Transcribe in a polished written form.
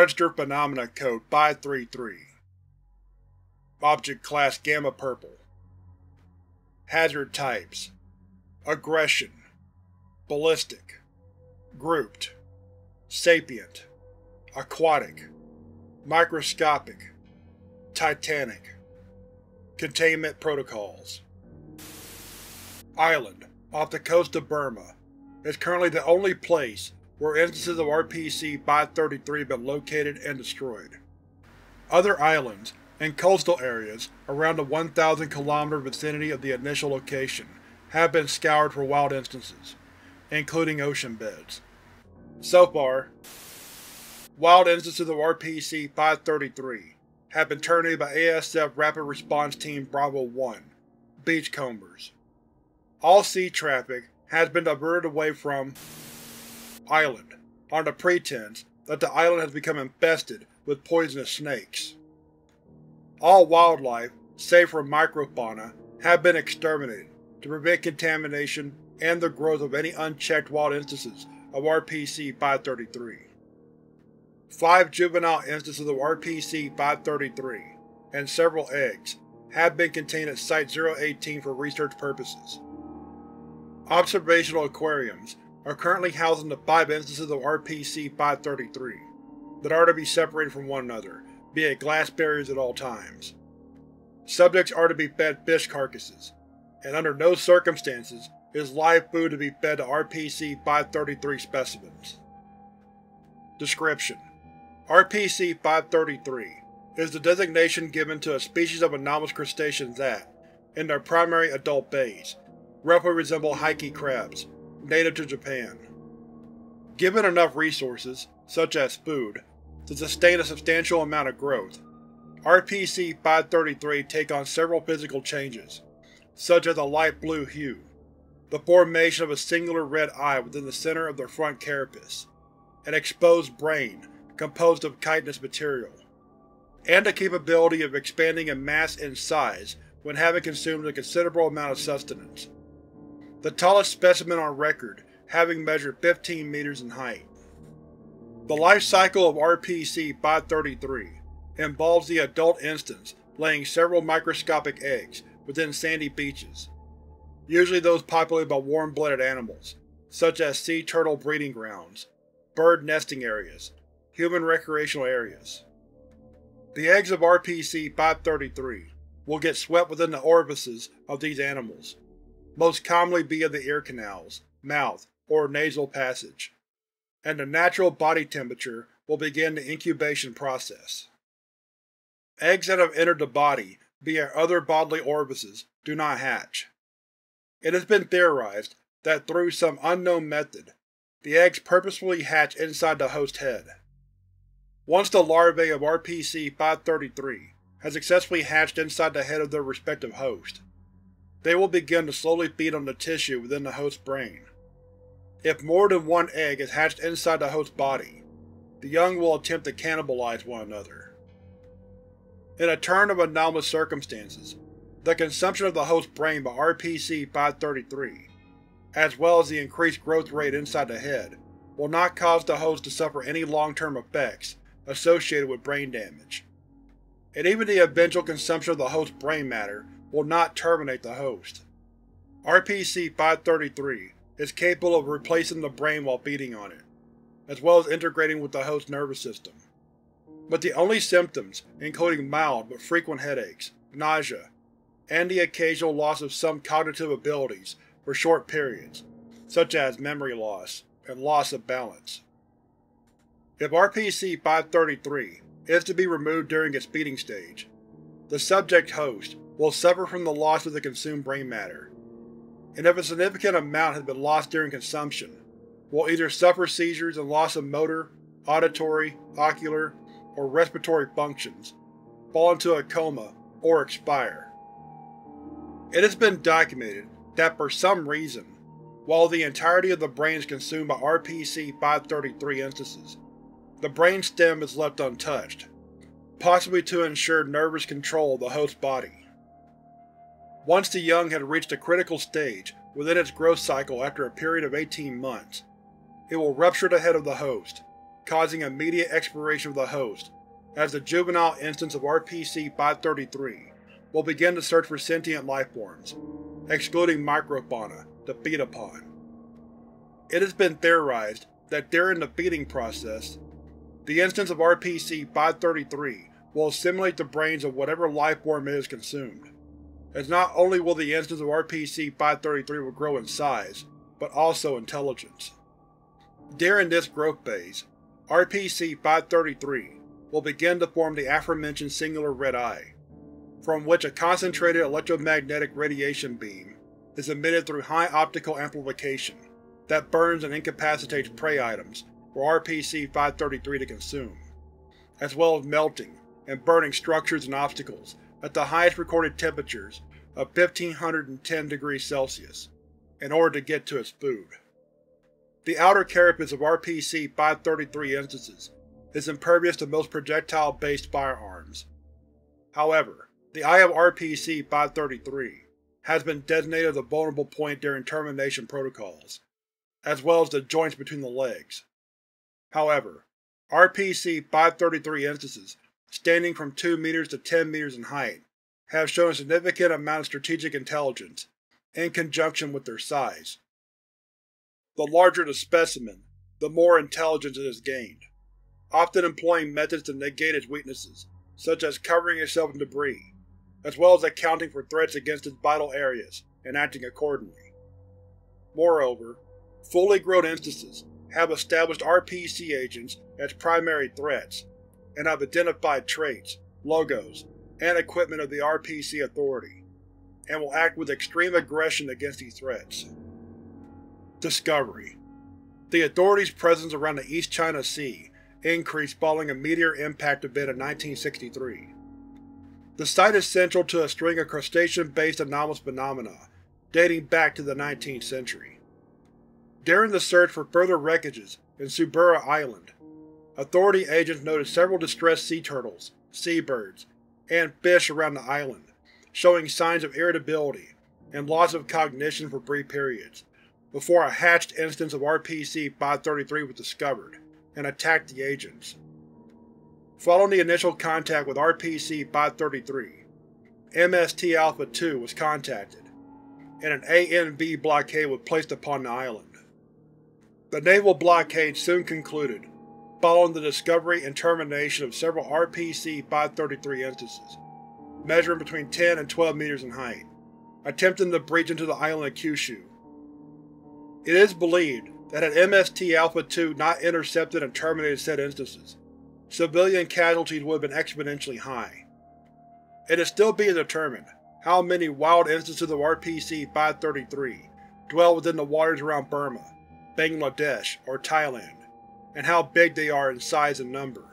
Registered Phenomena Code 533. Object Class Gamma Purple. Hazard Types: Aggression, Ballistic, Grouped, Sapient, Aquatic, Microscopic, Titanic. Containment Protocols. Island, off the coast of Burma, is currently the only place where instances of RPC-533 have been located and destroyed. Other islands and coastal areas around the 1,000 km vicinity of the initial location have been scoured for wild instances, including ocean beds. So far, wild instances of RPC-533 have been terminated by ASF Rapid Response Team Bravo 1, Beachcombers. All sea traffic has been diverted away from island, on the pretense that the island has become infested with poisonous snakes. All wildlife, save for microfauna, have been exterminated to prevent contamination and the growth of any unchecked wild instances of RPC-533. 5 juvenile instances of RPC-533, and several eggs, have been contained at Site-018 for research purposes. Observational aquariums are currently housing the 5 instances of RPC-533 that are to be separated from one another via glass barriers at all times. Subjects are to be fed fish carcasses, and under no circumstances is live food to be fed to RPC-533 specimens. Description: RPC-533 is the designation given to a species of anomalous crustaceans that, in their primary adult phase, roughly resemble Heike crabs, native to Japan. Given enough resources, such as food, to sustain a substantial amount of growth, RPC-533 take on several physical changes, such as a light blue hue, the formation of a singular red eye within the center of their front carapace, an exposed brain composed of chitinous material, and the capability of expanding in mass and size when having consumed a considerable amount of sustenance. The tallest specimen on record, having measured 15 meters in height. The life cycle of RPC-533 involves the adult instance laying several microscopic eggs within sandy beaches, usually those populated by warm-blooded animals, such as sea turtle breeding grounds, bird nesting areas, human recreational areas. The eggs of RPC-533 will get swept within the orifices of these animals, most commonly via the ear canals, mouth, or nasal passage, and the natural body temperature will begin the incubation process. Eggs that have entered the body via other bodily orifices do not hatch. It has been theorized that through some unknown method, the eggs purposefully hatch inside the host head. Once the larvae of RPC-533 has successfully hatched inside the head of their respective host, they will begin to slowly feed on the tissue within the host's brain. If more than one egg is hatched inside the host's body, the young will attempt to cannibalize one another. In a turn of anomalous circumstances, the consumption of the host's brain by RPC-533, as well as the increased growth rate inside the head, will not cause the host to suffer any long-term effects associated with brain damage, and even the eventual consumption of the host's brain matter will not terminate the host. RPC-533 is capable of replacing the brain while feeding on it, as well as integrating with the host's nervous system. But the only symptoms, including mild but frequent headaches, nausea, and the occasional loss of some cognitive abilities for short periods, such as memory loss and loss of balance. If RPC-533 is to be removed during its feeding stage, the subject host will suffer from the loss of the consumed brain matter, and if a significant amount has been lost during consumption, will either suffer seizures and loss of motor, auditory, ocular, or respiratory functions, fall into a coma, or expire. It has been documented that for some reason, while the entirety of the brain is consumed by RPC-533 instances, the brain stem is left untouched, possibly to ensure nervous control of the host's body. Once the young had reached a critical stage within its growth cycle after a period of 18 months, it will rupture the head of the host, causing immediate expiration of the host, as the juvenile instance of RPC-533 will begin to search for sentient lifeforms, excluding microfauna, to feed upon. It has been theorized that during the feeding process, the instance of RPC-533 will assimilate the brains of whatever lifeform it is consumed, as not only will the instance of RPC-533 will grow in size, but also intelligence. During this growth phase, RPC-533 will begin to form the aforementioned singular red eye, from which a concentrated electromagnetic radiation beam is emitted through high optical amplification that burns and incapacitates prey items for RPC-533 to consume, as well as melting and burning structures and obstacles at the highest recorded temperatures of 1510 degrees Celsius in order to get to its food. The outer carapace of RPC-533 instances is impervious to most projectile-based firearms. However, the eye of RPC-533 has been designated the vulnerable point during termination protocols, as well as the joints between the legs. However, RPC-533 instances standing from 2 meters to 10 meters in height have shown a significant amount of strategic intelligence in conjunction with their size. The larger the specimen, the more intelligence it has gained, often employing methods to negate its weaknesses, such as covering itself in debris, as well as accounting for threats against its vital areas and acting accordingly. Moreover, fully grown instances have established RPC agents as primary threats, and have identified traits, logos, and equipment of the RPC Authority, and will act with extreme aggression against these threats. Discovery. The Authority's presence around the East China Sea increased following a meteor impact event in 1963. The site is central to a string of crustacean-based anomalous phenomena dating back to the 19th century. During the search for further wreckages in Subura Island, Authority agents noted several distressed sea turtles, seabirds, and fish around the island, showing signs of irritability and loss of cognition for brief periods, before a hatched instance of RPC-533 was discovered and attacked the agents. Following the initial contact with RPC-533, MST-Alpha-2 was contacted, and an ANV blockade was placed upon the island. The naval blockade soon concluded, following the discovery and termination of several RPC-533 instances, measuring between 10 and 12 meters in height, attempting to breach into the island of Kyushu. It is believed that had MST-Alpha-2 not intercepted and terminated said instances, civilian casualties would have been exponentially high. It is still being determined how many wild instances of RPC-533 dwell within the waters around Burma, Bangladesh, or Thailand, and how big they are in size and number.